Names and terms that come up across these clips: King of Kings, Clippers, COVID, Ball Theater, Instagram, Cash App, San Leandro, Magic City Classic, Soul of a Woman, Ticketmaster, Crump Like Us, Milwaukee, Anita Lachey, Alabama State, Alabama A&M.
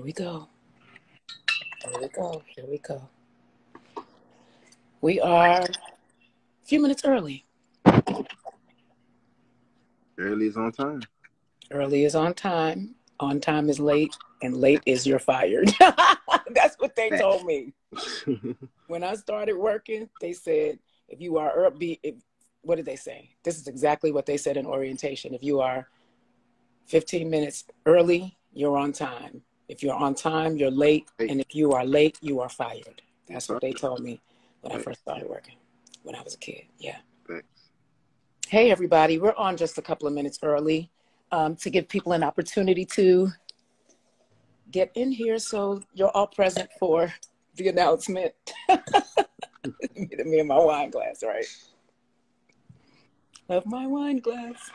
Here we go. Here we go. Here we go. We are a few minutes early. Early is on time. Early is on time. On time is late, and late is you're fired. That's what they told me. When I started working, they said, if you are upbeat, what did they say? This is exactly what they said in orientation. If you are 15 minutes early, you're on time. If you're on time, you're late. And if you are late, you are fired. That's what they told me when I first started working, when I was a kid. Yeah. Hey, everybody. We're on just a couple of minutes early to give people an opportunity to get in here so you're all present for the announcement. Me and my wine glass, right? Love my wine glass.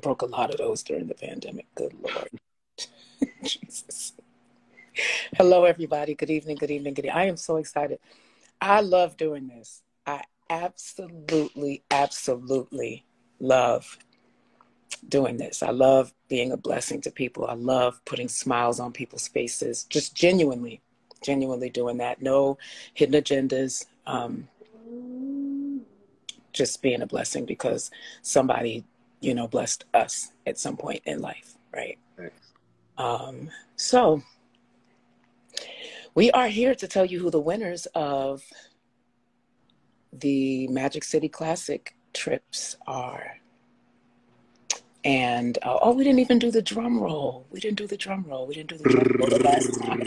Broke a lot of those during the pandemic. Good Lord. Jesus. Hello, everybody. Good evening, good evening, good evening. I am so excited. I love doing this. I absolutely, absolutely love doing this. I love being a blessing to people. I love putting smiles on people's faces, just genuinely doing that. No hidden agendas. Just being a blessing because somebody, you know, blessed us at some point in life, right? So we are here to tell you who the winners of the Magic City Classic trips are. And, oh, we didn't even do the drum roll. We didn't do the drum roll the last time.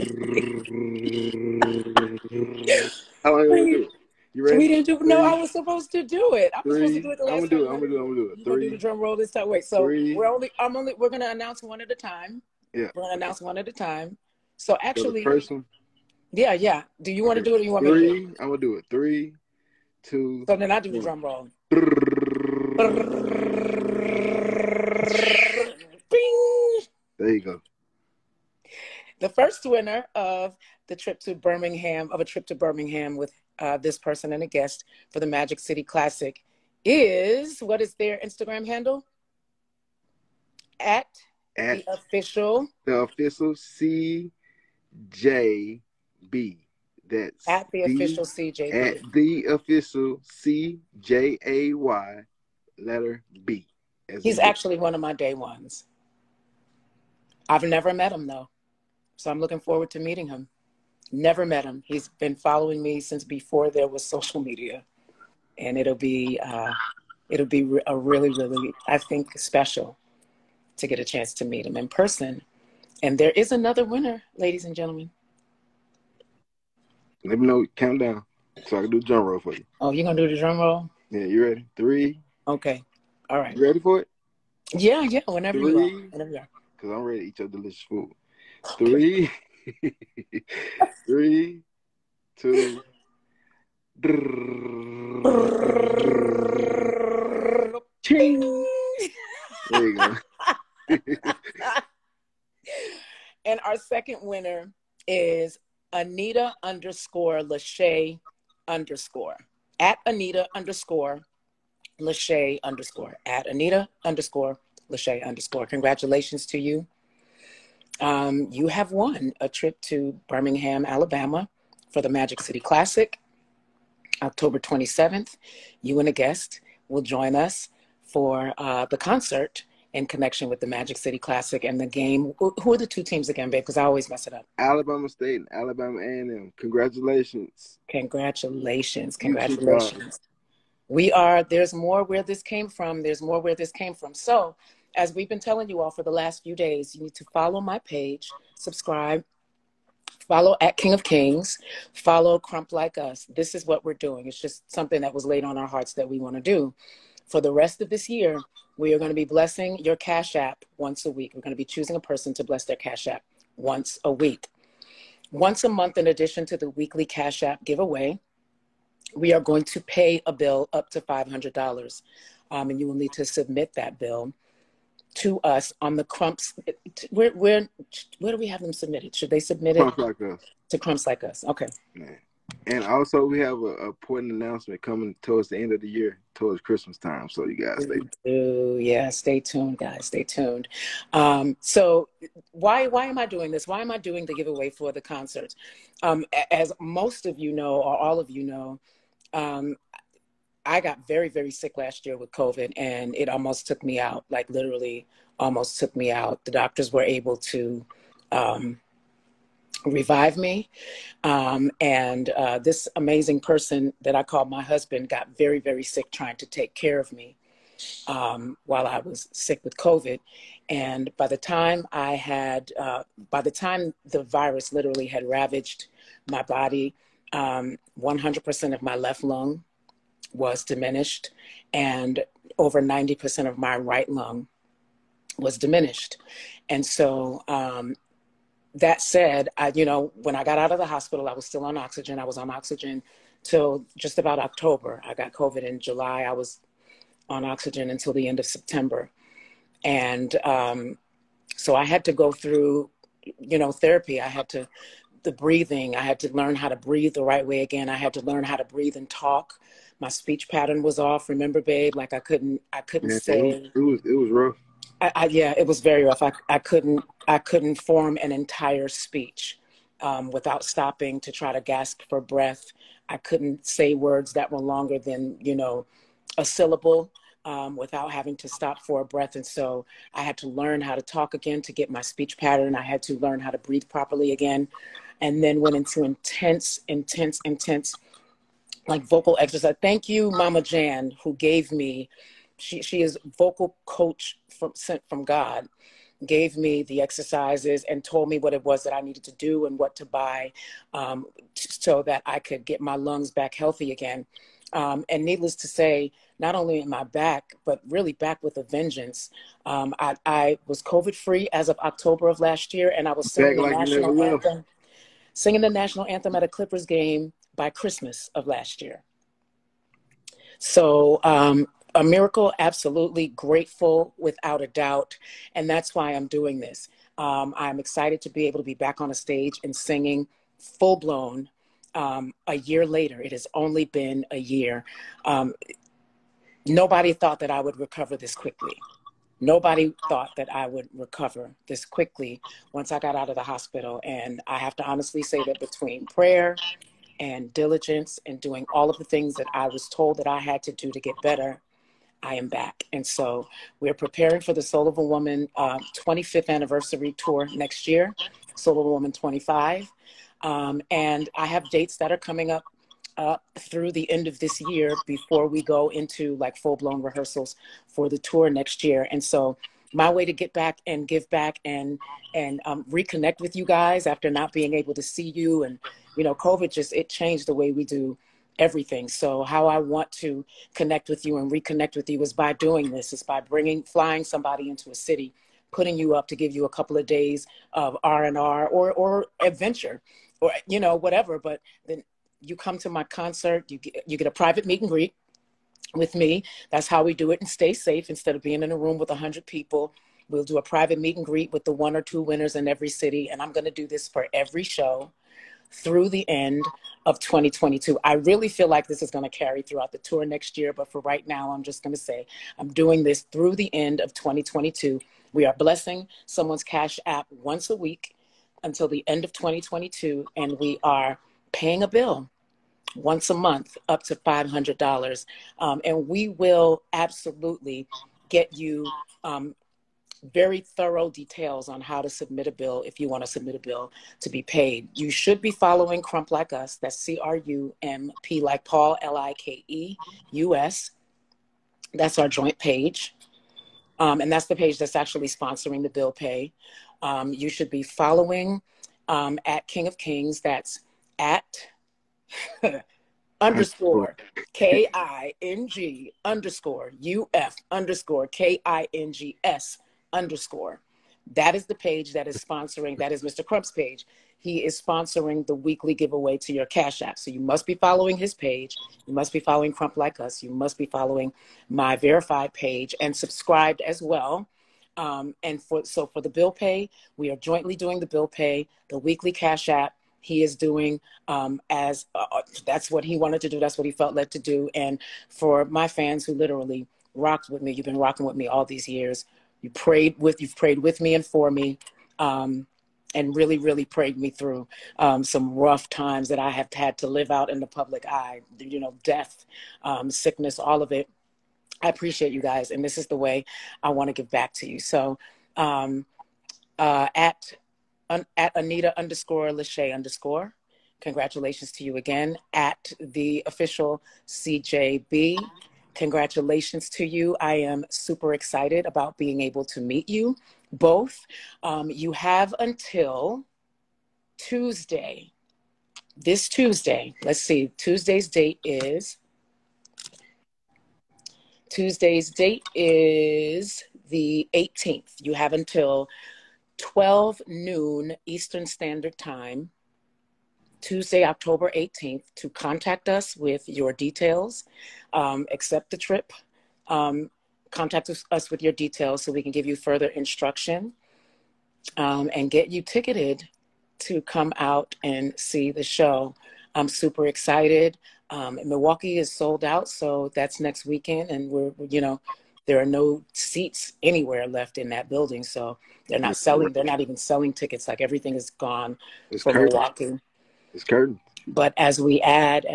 How are you going to do it? You ready? We didn't do, no, I was supposed to do it. I was supposed to do it the last time. I'm going to do it. We're going to do the drum roll this time. Wait, so we're going to announce one at a time. Yeah. We're going to announce one at a time. So actually. Yeah, yeah. Do you want to do it or you want me to do it? I'm going to do it. 3, 2. So then I do the drum roll. Bing. There you go. The first winner of the trip to Birmingham, with this person and a guest for the Magic City Classic is, what is their Instagram handle? At the official CJB. That's at the official CJB. At the official CJAY letter B. He's actually one of my day ones. I've never met him, though. So I'm looking forward to meeting him. Never met him. He's been following me since before there was social media. And it'll be a really, really, I think, special to get a chance to meet him in person. And there is another winner, ladies and gentlemen. Let me know. Count down so I can do the drum roll for you. Oh, you're going to do the drum roll? Yeah, you ready? 3. Okay. All right. You ready for it? Yeah, yeah. Whenever you are. Whenever you are. Because I'm ready to eat your delicious food. 3, 3, 2. There you go. And our second winner is Anita _Lachey_ at Anita _Lachey_ at Anita _Lachey_. Congratulations to you. You have won a trip to Birmingham, Alabama for the Magic City Classic. October 27th, you and a guest will join us for the concert in connection with the Magic City Classic and the game. Who are the two teams again, babe? Because I always mess it up. Alabama State and Alabama A&M. Congratulations. Congratulations. Congratulations. We are, there's more where this came from. There's more where this came from. So, as we've been telling you all for the last few days, you need to follow my page, subscribe, follow at King of Kings, follow Crump Like Us. This is what we're doing. It's just something that was laid on our hearts that we want to do. For the rest of this year, we are going to be blessing your Cash App once a week. We're going to be choosing a person to bless their Cash App once a week. Once a month, in addition to the weekly Cash App giveaway, we are going to pay a bill up to $500, and you will need to submit that bill to us on the Crumps. Where do we have them submitted? Should they submit it? Crumps Like Us. To Crumps Like Us. Okay. And also we have an important announcement coming towards the end of the year, towards Christmas time. So you guys stay tuned. Yeah, stay tuned, guys. Stay tuned. So why am I doing this? Why am I doing the giveaway for the concert? As most of you know, or all of you know, I got very, very sick last year with COVID, and it almost took me out, like literally almost took me out. The doctors were able to revive me. And this amazing person that I call my husband got very, very sick trying to take care of me while I was sick with COVID. And by the time the virus literally had ravaged my body, 100% of my left lung was diminished, and over 90% of my right lung was diminished. And so that said, when I got out of the hospital, I was still on oxygen. I was on oxygen till just about October. I got COVID in July. I was on oxygen until the end of September. And so I had to go through, therapy. I had to, the breathing, I had to learn how to breathe the right way again. I had to learn how to breathe and talk. My speech pattern was off. Remember, babe? Like I couldn't say. It was rough. Yeah, it was very rough. I couldn't form an entire speech without stopping to try to gasp for breath. I couldn't say words that were longer than, a syllable without having to stop for a breath. And so I had to learn how to talk again to get my speech pattern. I had to learn how to breathe properly again, and then went into intense, like vocal exercise. Thank you, Mama Jan, who gave me, she is vocal coach sent from God, gave me the exercises and told me what it was that I needed to do and what to buy so that I could get my lungs back healthy again. And needless to say, not only in my back, but really back with a vengeance. I was COVID free as of October of last year, and I was singing the national anthem at a Clippers game by Christmas of last year. So a miracle, absolutely grateful, without a doubt. And that's why I'm doing this. I'm excited to be able to be back on a stage and singing full blown a year later. It has only been a year. Nobody thought that I would recover this quickly. Nobody thought that I would recover this quickly once I got out of the hospital. And I have to honestly say that between prayer and diligence and doing all of the things that I was told that I had to do to get better, I am back. And so we're preparing for the Soul of a Woman 25th anniversary tour next year, Soul of a Woman 25. And I have dates that are coming up through the end of this year before we go into like full-blown rehearsals for the tour next year. And so my way to get back and give back and reconnect with you guys after not being able to see you, and COVID it changed the way we do everything. So how I want to connect with you and reconnect with you is by doing this, is by flying somebody into a city, putting you up to give you a couple of days of R&R or adventure or, whatever. But then you come to my concert, you get a private meet and greet with me. That's how we do it and stay safe. Instead of being in a room with 100 people, we'll do a private meet and greet with the one or two winners in every city. And I'm going to do this for every show through the end of 2022. I really feel like this is going to carry throughout the tour next year. But for right now, I'm just going to say I'm doing this through the end of 2022. We are blessing someone's Cash App once a week until the end of 2022. And we are paying a bill once a month up to $500. And we will absolutely get you very thorough details on how to submit a bill if you want to submit a bill to be paid. You should be following Crump Like Us. That's C-R-U-M-P like Paul, L-I-K-E-U-S. That's our joint page. And that's the page that's actually sponsoring the bill pay. You should be following at King of Kings. That's at underscore K-I-N-G underscore U-F underscore K-I-N-G-S underscore. That is the page that is sponsoring. That is Mr. Crump's page. He is sponsoring the weekly giveaway to your Cash App. So you must be following his page. You must be following Crump Like Us. You must be following my verified page and subscribed as well. So for the bill pay, we are jointly doing the bill pay, the weekly Cash App. He is doing that's what he wanted to do. That's what he felt led to do. And for my fans who literally rocked with me, you've been rocking with me all these years. You've prayed with me and for me. and really, really prayed me through some rough times that I have had to live out in the public eye, you know, death, sickness, all of it. I appreciate you guys. And this is the way I want to give back to you. So at Anita_Lachey_, congratulations to you again. At the official CJB, congratulations to you. I am super excited about being able to meet you both. You have until Tuesday, this Tuesday. Let's see, Tuesday's date is the 18th. You have until 12 noon Eastern Standard Time, Tuesday, October 18th, to contact us with your details, accept the trip, contact us with your details so we can give you further instruction and get you ticketed to come out and see the show. I'm super excited. Milwaukee is sold out, so that's next weekend, and we're, you know, there are no seats anywhere left in that building, so they're not selling. They're not even selling tickets. Like, everything is gone for Milwaukee. It's curtains. But as we add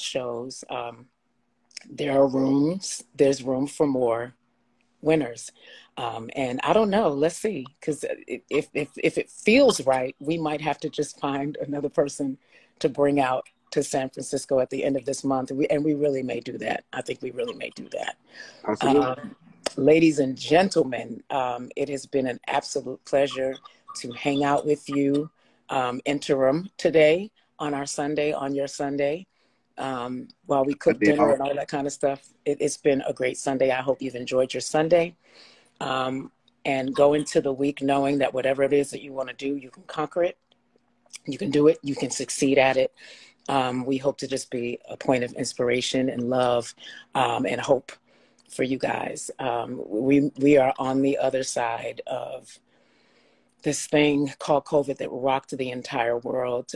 shows, there are rooms. There's room for more winners, and I don't know. Let's see, because if it feels right, we might have to just find another person to bring out to San Francisco at the end of this month. And we really may do that. I think we really may do that. Absolutely. Ladies and gentlemen, it has been an absolute pleasure to hang out with you interim today on our Sunday, on your Sunday, while we cook dinner and all that kind of stuff. It's been a great Sunday. I hope you've enjoyed your Sunday. And go into the week knowing that whatever it is that you want to do, you can conquer it. You can do it. You can succeed at it. We hope to just be a point of inspiration and love and hope for you guys. We are on the other side of this thing called COVID that rocked the entire world.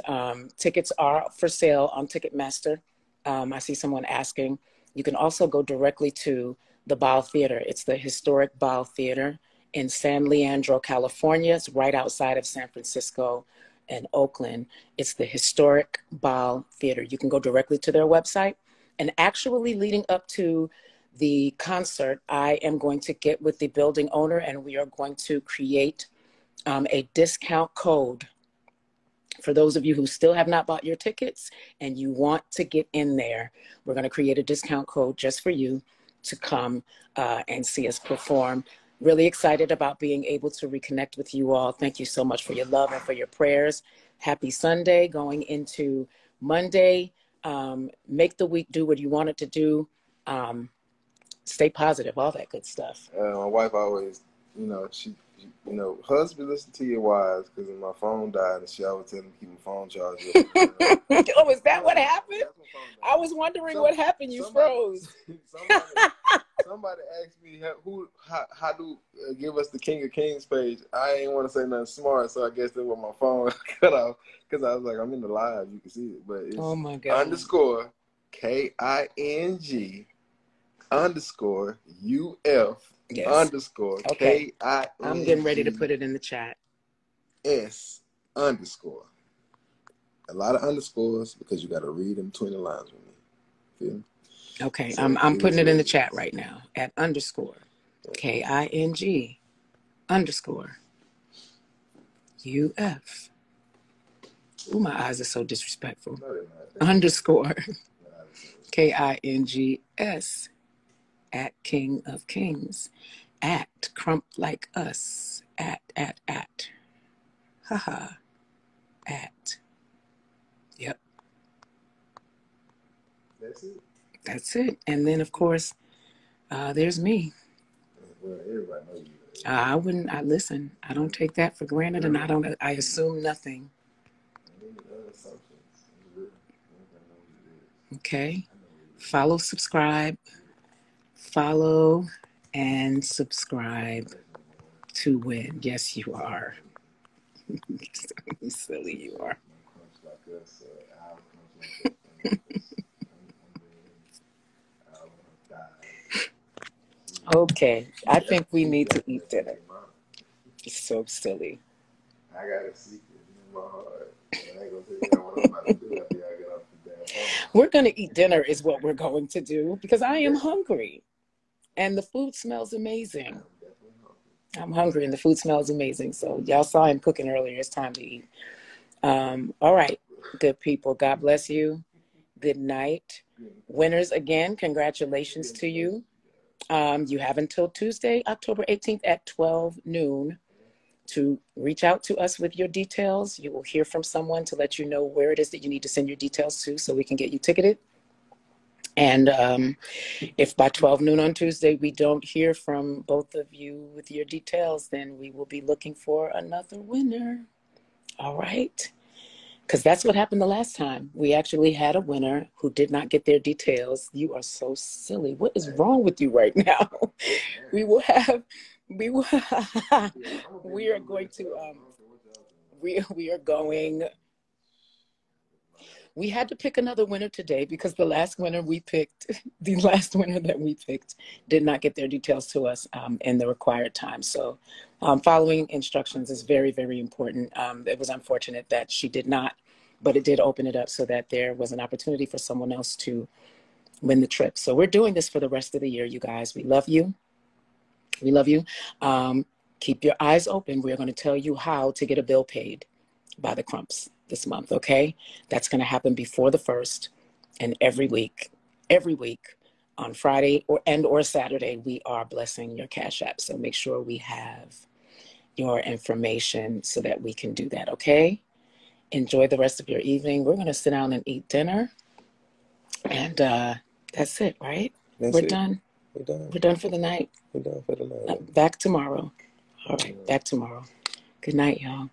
Tickets are for sale on Ticketmaster. I see someone asking. You can also go directly to the Ball Theater. It's the historic Ball Theater in San Leandro, California. It's right outside of San Francisco and Oakland. It's the historic Ball Theater. You can go directly to their website. And actually, leading up to the concert, I am going to get with the building owner, and we are going to create a discount code for those of you who still have not bought your tickets and you want to get in there. We're going to create a discount code just for you to come and see us perform. Really excited about being able to reconnect with you all. Thank you so much for your love and for your prayers. Happy Sunday going into Monday. Make the week do what you want it to do. Stay positive, all that good stuff. My wife always, you know, husband, listen to your wives, because when my phone died, and she always tell me to keep my phone charged. Oh, is that what happened? I was wondering what happened. You froze. Somebody asked me how do give us the King of Kings page. I ain't want to say nothing smart, so I guess that was my phone cut off, because I was like, I'm in the live, you can see it, but it's _KING_UF_KING. I'm getting ready to put it in the chat. S_. A lot of underscores, because you got to read them between the lines with me. Feel me? Okay, so I'm putting it in the chat right now at _KING_UF. Ooh, my eyes are so disrespectful. No, _KINGS at King of Kings, at Crump Like Us, yep. That's it. That's it. And then, of course, there's me. Well, everybody knows you. I listen. I don't take that for granted, and I assume nothing. Okay. Follow and subscribe to win. Yes, you are. So silly you are. Okay, I think we need to eat dinner. So silly. I got a secret in my heart. I ain't gonna tell you what I'm about to do after I get off the damn phone. We're gonna eat dinner is what we're going to do because I am hungry, and the food smells amazing. I'm definitely hungry. I'm hungry, and the food smells amazing. So y'all saw him cooking earlier. It's time to eat. All right, good people. God bless you. Good night. Winners again, congratulations to you. You have until Tuesday, October 18th at 12 noon to reach out to us with your details. You will hear from someone to let you know where it is that you need to send your details to so we can get you ticketed. And if by 12 noon on Tuesday we don't hear from both of you with your details, then we will be looking for another winner. All right. Because that's what happened the last time. We actually had a winner who did not get their details. You are so silly. What is wrong with you right now? We had to pick another winner today because the last winner we picked, did not get their details to us in the required time. So following instructions is very, very important. It was unfortunate that she did not, but it did open it up so that there was an opportunity for someone else to win the trip. So we're doing this for the rest of the year, you guys. We love you. We love you. Keep your eyes open. We're going to tell you how to get a bill paid by the Crumps this month, okay? That's going to happen before the 1st, and every week on Friday or Saturday, we are blessing your Cash App. So make sure we have your information so that we can do that, okay? Enjoy the rest of your evening. We're going to sit down and eat dinner, and that's it, right? We're done for the night. Back tomorrow. All right, back tomorrow. Good night, y'all.